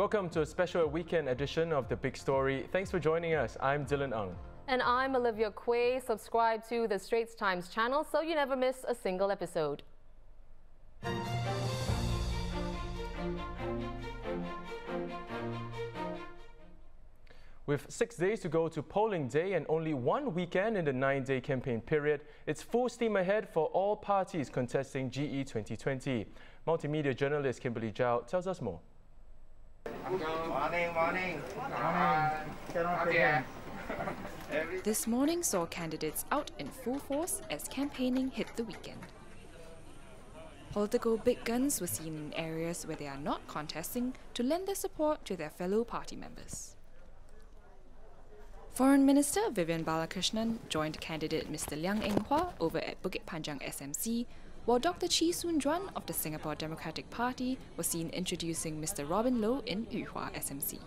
Welcome to a special weekend edition of The Big Story. Thanks for joining us. I'm Dylan Ng. And I'm Olivia Quay. Subscribe to The Straits Times channel so you never miss a single episode. With 6 days to go to polling day and only one weekend in the 9-day campaign period, it's full steam ahead for all parties contesting GE 2020. Multimedia journalist Kimberly Zhao tells us more. Morning. This morning saw candidates out in full force as campaigning hit the weekend. Political big guns were seen in areas where they are not contesting to lend their support to their fellow party members. Foreign Minister Vivian Balakrishnan joined candidate Mr. Liang Eng Hwa over at Bukit Panjang SMC, while Dr. Chee Soon Juan of the Singapore Democratic Party was seen introducing Mr. Robin Low in Yuhua SMC.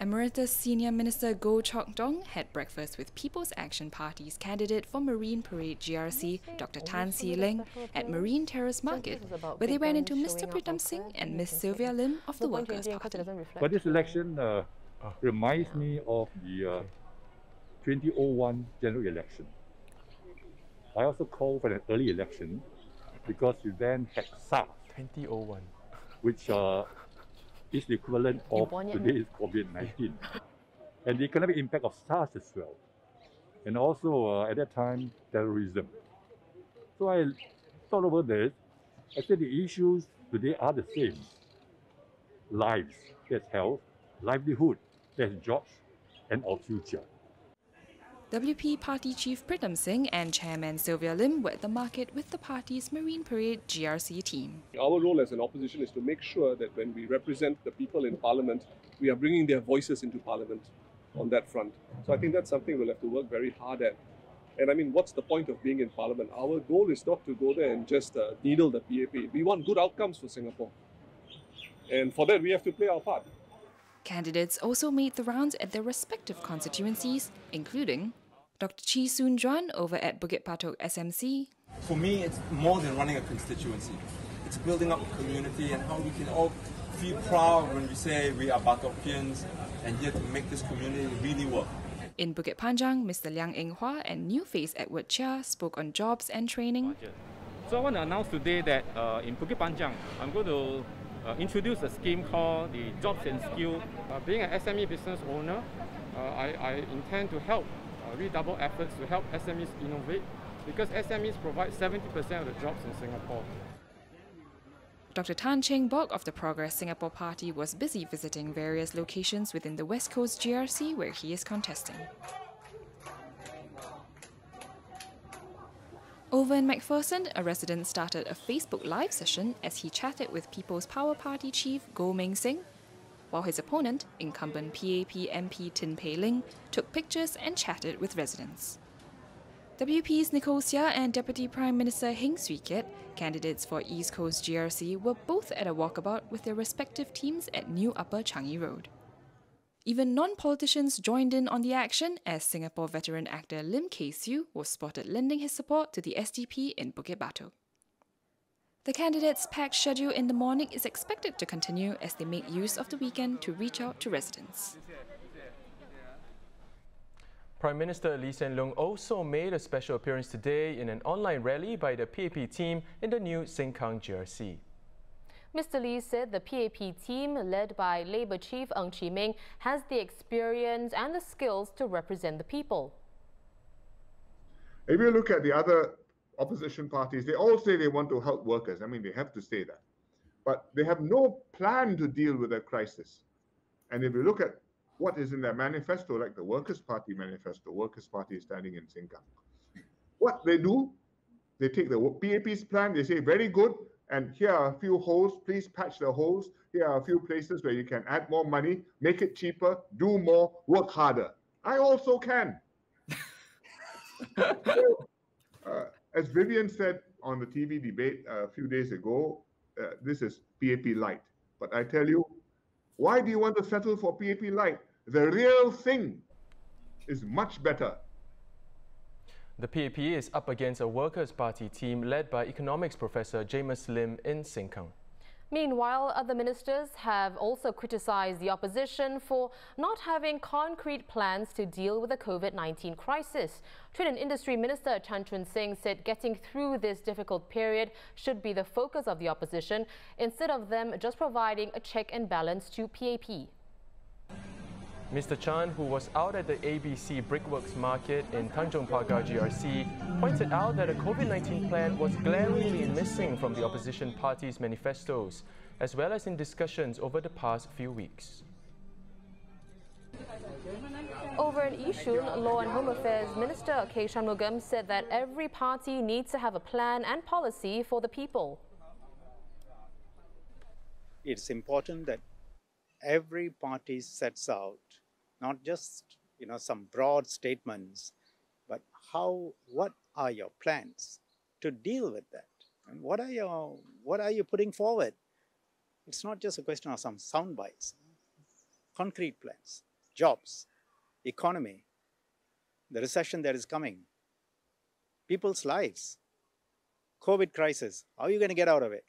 Emeritus Senior Minister Goh Chok Dong had breakfast with People's Action Party's candidate for Marine Parade GRC, Dr. Tan Si Ling, at Marine Terrace Market, where they ran into Mr. Pritam Singh and Ms. Sylvia Lim of the Workers' Party. But this election reminds me of the 2001 general election. I also called for an early election because you then had SARS, 2001, which is the equivalent of today's COVID-19, and the economic impact of SARS as well, and also at that time, terrorism. So I thought over this. I said the issues today are the same. Lives, that's health; livelihood, that's jobs; and our future. WP Party Chief Pritam Singh and Chairman Sylvia Lim were at the market with the party's Marine Parade GRC team. Our role as an opposition is to make sure that when we represent the people in Parliament, we are bringing their voices into Parliament on that front. So I think that's something we'll have to work very hard at. And I mean, what's the point of being in Parliament? Our goal is not to go there and just needle the PAP. We want good outcomes for Singapore. And for that, we have to play our part. Candidates also made the rounds at their respective constituencies, including Dr. Chee Soon Juan over at Bukit Batok SMC. For me, it's more than running a constituency. It's building up a community and how we can all feel proud when we say we are Batokians and yet to make this community really work. In Bukit Panjang, Mr. Liang Eng Hwa and new face Edward Chia spoke on jobs and training. So I want to announce today that in Bukit Panjang, I'm going to introduce a scheme called the Jobs and Skills. Being an SME business owner, I intend to help redouble efforts to help SMEs innovate, because SMEs provide 70% of the jobs in Singapore. Dr. Tan Cheng Bok of the Progress Singapore Party was busy visiting various locations within the West Coast GRC where he is contesting. Over in MacPherson, a resident started a Facebook Live session as he chatted with People's Power Party Chief Go Ming Singh, while his opponent, incumbent PAP MP Tin Pei Ling, took pictures and chatted with residents. WP's Nicole Xie and Deputy Prime Minister Heng Swee Keat, candidates for East Coast GRC, were both at a walkabout with their respective teams at New Upper Changi Road. Even non-politicians joined in on the action, as Singapore veteran actor Lim Kay Siu was spotted lending his support to the SDP in Bukit Batok. The candidates' packed schedule in the morning is expected to continue as they make use of the weekend to reach out to residents. Prime Minister Lee Hsien Loong also made a special appearance today in an online rally by the PAP team in the new Sengkang GRC. Mr. Lee said the PAP team, led by Labour Chief Ng Chee Meng, has the experience and the skills to represent the people. If you look at the other opposition parties, they all say they want to help workers. I mean, they have to say that. But they have no plan to deal with a crisis. And if you look at what is in their manifesto, like the Workers' Party manifesto, Workers' Party is standing in Sengkang. What they do, they take the PAP's plan, they say, very good, and here are a few holes, please patch the holes. Here are a few places where you can add more money, make it cheaper, do more, work harder. I also can. So, as Vivian said on the TV debate a few days ago, this is PAP light. But I tell you, why do you want to settle for PAP light? The real thing is much better. The PAP is up against a Workers' Party team led by economics professor Jamus Lim in Sengkang. Meanwhile, other ministers have also criticised the opposition for not having concrete plans to deal with the COVID-19 crisis. Trade and Industry Minister Tan Chun Singh said getting through this difficult period should be the focus of the opposition, instead of them just providing a check and balance to PAP. Mr. Chan, who was out at the ABC Brickworks Market in Tanjong Pagar GRC, pointed out that a COVID-19 plan was glaringly missing from the opposition party's manifestos, as well as in discussions over the past few weeks. Over in Yishun, Law and Home Affairs Minister K. Shanmugam said that every party needs to have a plan and policy for the people. It's important that every party sets out not just some broad statements, but what are your plans to deal with that, and what are you putting forward? It's not just a question of some sound bites. Concrete plans, jobs, economy, the recession that is coming, people's lives, COVID crisis. How are you going to get out of it?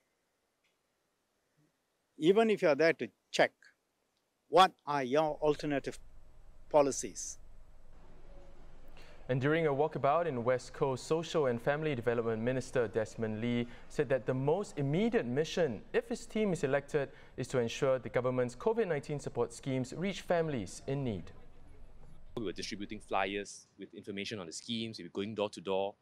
Even if you are there to check, what are your alternative policies? And during a walkabout in West Coast, Social and Family Development Minister Desmond Lee said that the most immediate mission, if his team is elected, is to ensure the government's COVID-19 support schemes reach families in need. We were distributing flyers with information on the schemes. We were going door to door,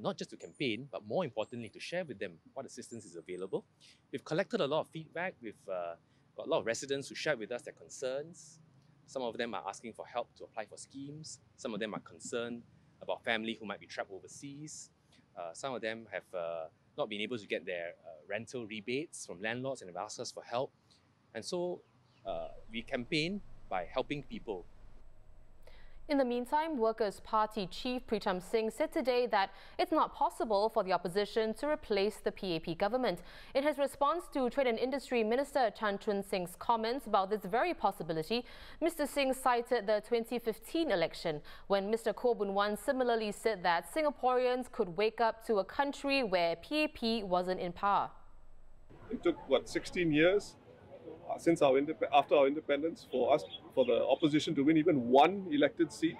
not just to campaign, but more importantly, to share with them what assistance is available. We've collected a lot of feedback. We've got a lot of residents who shared with us their concerns. Some of them are asking for help to apply for schemes. Some of them are concerned about family who might be trapped overseas. Some of them have not been able to get their rental rebates from landlords and have asked us for help. And so we campaign by helping people. In the meantime, Workers' Party Chief Pritam Singh said today that it's not possible for the opposition to replace the PAP government. In his response to Trade and Industry Minister Tan Chun Singh's comments about this very possibility, Mr. Singh cited the 2015 election, when Mr. Khaw Boon Wan similarly said that Singaporeans could wake up to a country where PAP wasn't in power. It took, what, 16 years? Since after our independence, for the opposition to win even one elected seat,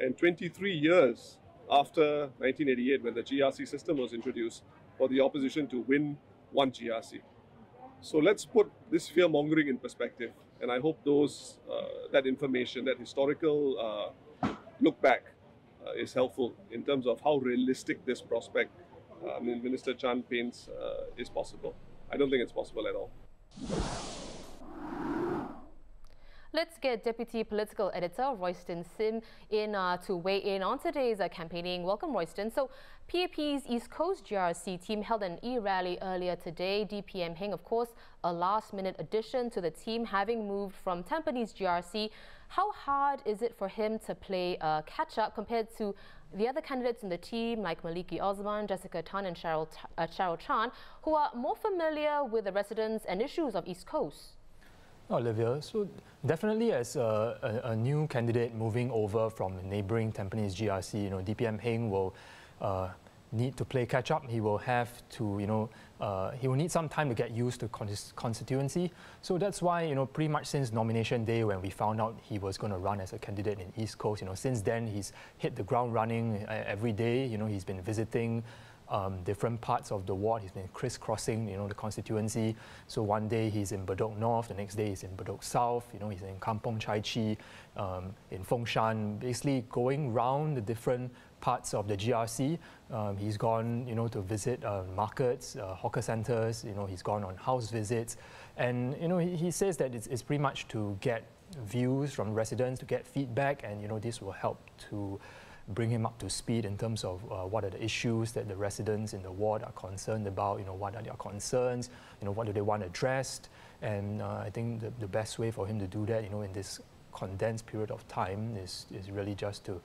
and 23 years after 1988, when the GRC system was introduced, for the opposition to win one GRC. So let's put this fear-mongering in perspective, and I hope those that information, that historical look back, is helpful in terms of how realistic this prospect, Minister Chan paints, is possible. I don't think it's possible at all. Let's get Deputy Political Editor Royston Sim in to weigh in on today's campaigning. Welcome, Royston. So, PAP's East Coast GRC team held an e-rally earlier today. DPM Heng, of course, a last-minute addition to the team, having moved from Tampines GRC. How hard is it for him to play catch-up compared to the other candidates in the team, like Maliki Osman, Jessica Tan and Cheryl Chan, who are more familiar with the residents and issues of East Coast? Olivia, so definitely as a new candidate moving over from the neighbouring Tampines GRC, DPM Heng will need to play catch up. He will have to, he will need some time to get used to constituency. So that's why, pretty much since nomination day when we found out he was going to run as a candidate in East Coast, since then he's hit the ground running every day. He's been visiting different parts of the ward. He's been crisscrossing, the constituency. So one day he's in Bedok North, the next day he's in Bedok South. He's in Kampong Chai Chee, in Fengshan, basically going round the different parts of the GRC. He's gone, to visit markets, hawker centres. He's gone on house visits, and he says that it's pretty much to get views from residents, to get feedback, and this will help to bring him up to speed in terms of what are the issues that the residents in the ward are concerned about, what are their concerns, what do they want addressed, and I think the best way for him to do that, in this condensed period of time is really just to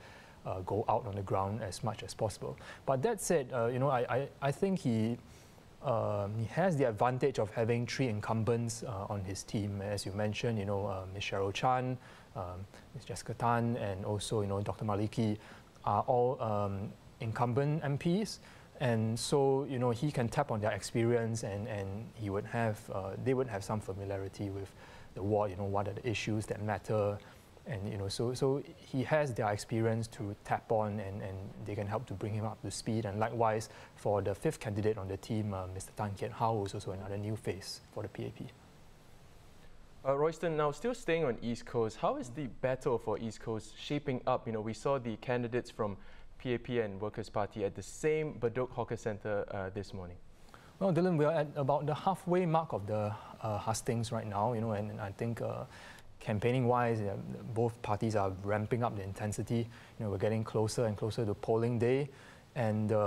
go out on the ground as much as possible. But that said, I think he has the advantage of having three incumbents on his team, as you mentioned, Ms. Cheryl Chan, Ms. Jessica Tan, and also, Dr. Maliki, are all incumbent MPs. And so, you know, he can tap on their experience, and he would have, they would have some familiarity with the ward, you know, what are the issues that matter. And, you know, so he has their experience to tap on, and they can help to bring him up to speed. And likewise, for the fifth candidate on the team, Mr. Tan Kiet Hao, who's also another new face for the PAP. Royston, now still staying on East Coast, how is the battle for East Coast shaping up? You know, we saw the candidates from PAP and Workers' Party at the same Bedok Hawker Centre this morning. Well, Dylan, we are at about the halfway mark of the hustings right now, you know, and I think campaigning-wise, both parties are ramping up the intensity. You know, we're getting closer and closer to polling day, and you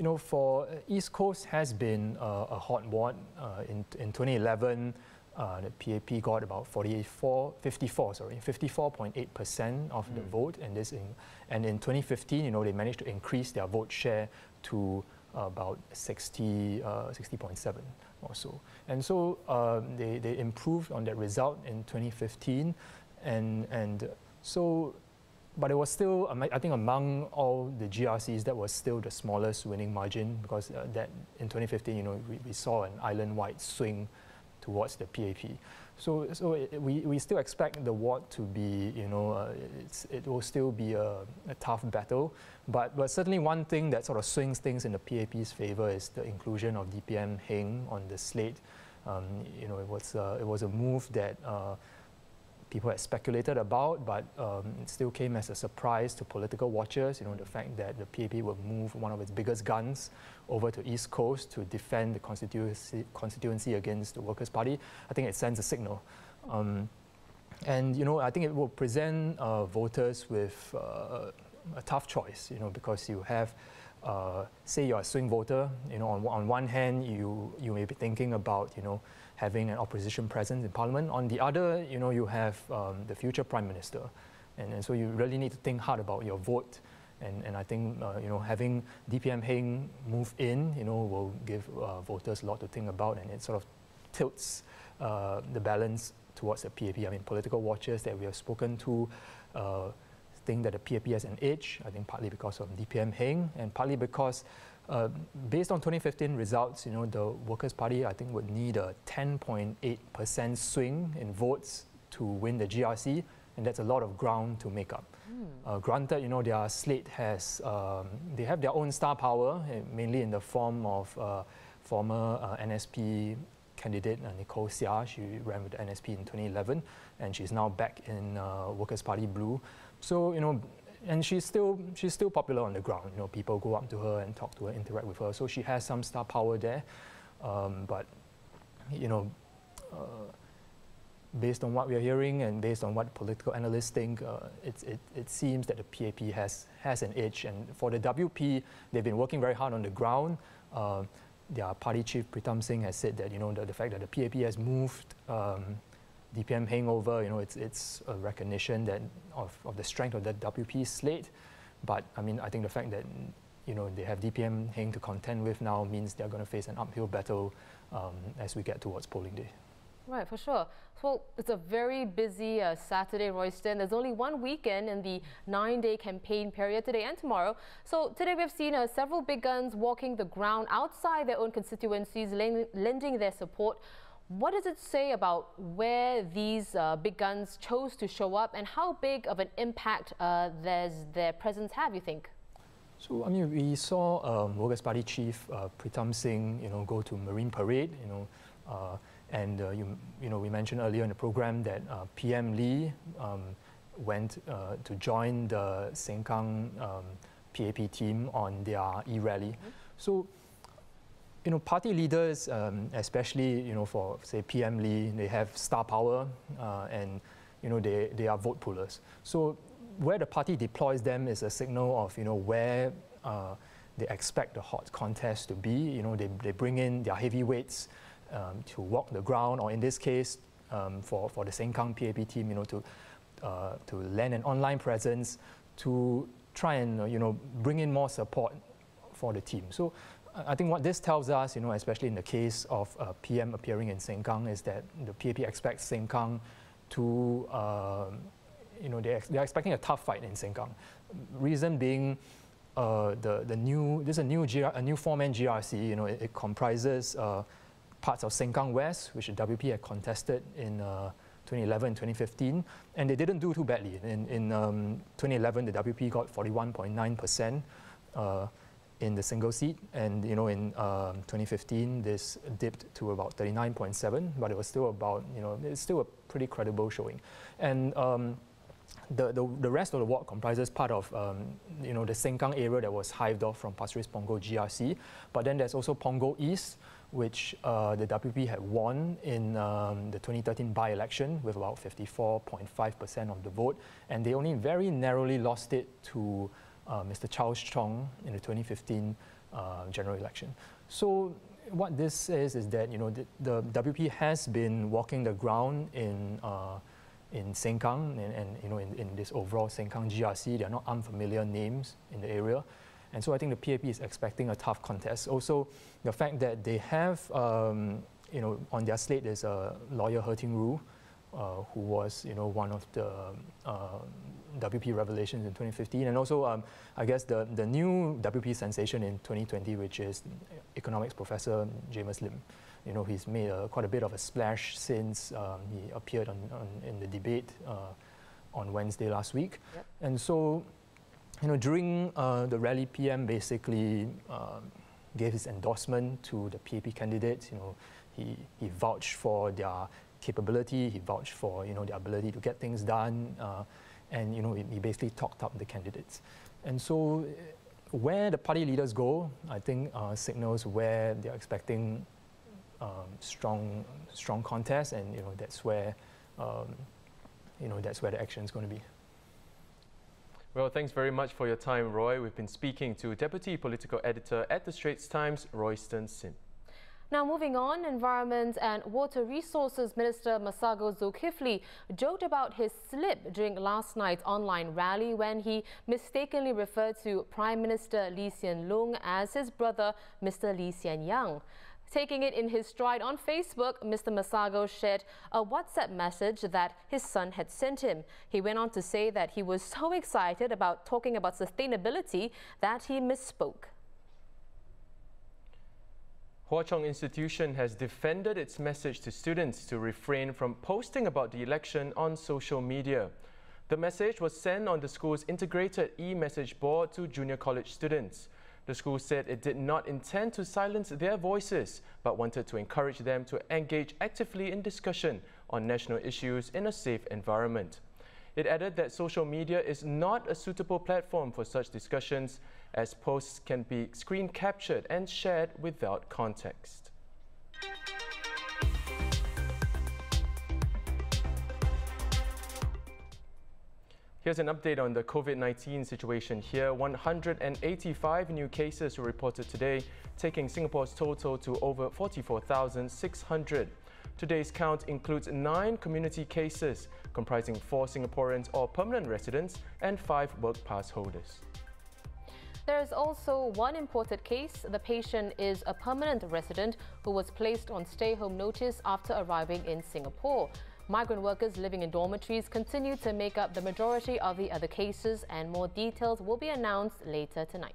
know, for East Coast has been a hot ward in 2011. The PAP got about 54.8% of the vote, and this in 2015, you know, they managed to increase their vote share to about 60.7 or so. And so they improved on that result in 2015, and so, but it was still, I think, among all the GRCs, that was still the smallest winning margin, because that in 2015, you know, we saw an island-wide swing towards the PAP. So we still expect the ward to be, you know, it will still be a tough battle. But certainly one thing that sort of swings things in the PAP's favour is the inclusion of DPM Heng on the slate. You know, it was a move that people had speculated about, but it still came as a surprise to political watchers, you know, the fact that the PAP would move one of its biggest guns over to East Coast to defend the constituency against the Workers' Party. I think it sends a signal. And, you know, I think it will present voters with a tough choice, you know, because you have, say you're a swing voter, you know, on one hand, you may be thinking about, you know, having an opposition presence in Parliament. On the other, you know, you have the future Prime Minister. And so you really need to think hard about your vote. And I think, you know, having DPM Heng move in, you know, will give voters a lot to think about, and it sort of tilts the balance towards the PAP. I mean, political watchers that we have spoken to think that the PAP has an edge, I think partly because of DPM Heng, and partly because based on 2015 results, you know, the Workers' Party, I think, would need a 10.8% swing in votes to win the GRC, and that's a lot of ground to make up. Granted, you know, their slate has, they have their own star power, mainly in the form of former NSP candidate Nicole Xie. She ran with the NSP in 2011, and she's now back in Workers' Party Blue. So, you know, and she's still popular on the ground. You know, people go up to her and talk to her, interact with her. So she has some star power there. But, you know, based on what we're hearing and based on what political analysts think, it seems that the PAP has an edge. And for the WP, they've been working very hard on the ground. Their party chief, Pritam Singh, has said that, you know, the fact that the PAP has moved DPM hangover, you know, it's a recognition that of the strength of the WP slate. But, I mean, I think the fact that, you know, they have DPM Heng to contend with now means they're going to face an uphill battle as we get towards polling day. Right, for sure. Well, it's a very busy Saturday, Royston. There's only one weekend in the 9-day campaign period today and tomorrow. So today we've seen several big guns walking the ground outside their own constituencies, lending their support. What does it say about where these big guns chose to show up, and how big of an impact their presence have, you think? So, I mean, we saw Workers' Party Chief Pritam Singh, you know, go to Marine Parade, you know, and we mentioned earlier in the program that PM Lee went to join the Sengkang PAP team on their e-rally. So, you know, party leaders, especially, you know, for, say, PM Lee, they have star power, and, you know, they are vote pullers. So where the party deploys them is a signal of, you know, where they expect the hot contest to be. You know, they bring in their heavyweights to walk the ground, or in this case, for the Sengkang PAP team, you know, to land an online presence to try and, you know, bring in more support for the team. So I think what this tells us, you know, especially in the case of PM appearing in Sengkang, is that the PAP expects Sengkang to, you know, they're expecting a tough fight in Sengkang. Reason being, this is a new four-man GRC. You know, it comprises parts of Sengkang West, which the WP had contested in 2011 and 2015, and they didn't do too badly. In 2011, the WP got 41.9% in the single seat, and you know, in 2015, this dipped to about 39.7%, but it was still about, you know, it's still a pretty credible showing, and. The rest of the ward comprises part of you know, the Sengkang area that was hived off from Pasir Ris Punggol GRC, but then there's also Punggol East, which the WP had won in the 2013 by-election with about 54.5% of the vote, and they only very narrowly lost it to Mr. Charles Chong in the 2015 general election. So what this says is that, you know, the WP has been walking the ground in Sengkang and you know, in this overall Sengkang GRC. They are not unfamiliar names in the area. And so I think the PAP is expecting a tough contest. Also, the fact that they have, you know, on their slate is lawyer He Ting Ru, who was, you know, one of the WP revelations in 2015. And also, I guess the new WP sensation in 2020, which is economics professor Jamus Lim. You know, he's made quite a bit of a splash since he appeared in the debate on Wednesday last week. Yep. And so, you know, during the rally, PM basically gave his endorsement to the PAP candidates. You know, he vouched for their capability, he vouched for, you know, their ability to get things done, and, you know, he basically talked up the candidates. And so, where the party leaders go, I think, signals where they're expecting strong contest, and you know, that's where the action is going to be. Well, thanks very much for your time, Roy. We've been speaking to Deputy Political Editor at The Straits Times, Royston Sim. Now moving on, Environment and Water Resources Minister Masagos Zulkifli joked about his slip during last night's online rally when he mistakenly referred to Prime Minister Lee Hsien Loong as his brother, Mr. Lee Hsien Yang. Taking it in his stride on Facebook, Mr. Masagos shared a WhatsApp message that his son had sent him. He went on to say that he was so excited about talking about sustainability that he misspoke. Hwa Chong Institution has defended its message to students to refrain from posting about the election on social media. The message was sent on the school's integrated e-message board to junior college students. The school said it did not intend to silence their voices, but wanted to encourage them to engage actively in discussion on national issues in a safe environment. It added that social media is not a suitable platform for such discussions, as posts can be screen captured and shared without context. Here's an update on the COVID-19 situation here. 185 new cases were reported today, taking Singapore's total to over 44,600. Today's count includes 9 community cases, comprising 4 Singaporeans or permanent residents and 5 work pass holders. There is also one imported case. The patient is a permanent resident who was placed on stay-home notice after arriving in Singapore. Migrant workers living in dormitories continue to make up the majority of the other cases, and more details will be announced later tonight.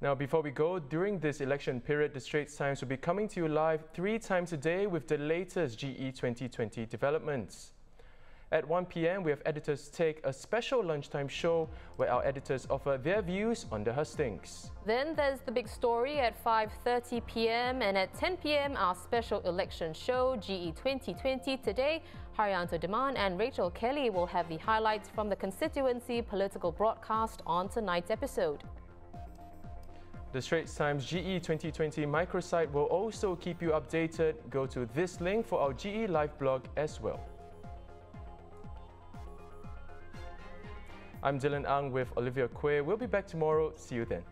Now, before we go, during this election period, The Straits Times will be coming to you live 3 times a day with the latest GE 2020 developments. At 1 p.m, we have Editors Take, a special lunchtime show where our editors offer their views on the hustings. Then there's The Big Story at 5:30 p.m. and at 10 p.m, our special election show, GE 2020 Today. Haryanto Demand and Rachel Kelly will have the highlights from the constituency political broadcast on tonight's episode. The Straits Times GE 2020 microsite will also keep you updated. Go to this link for our GE Live blog as well. I'm Dylan Ang with Olivia Quay. We'll be back tomorrow. See you then.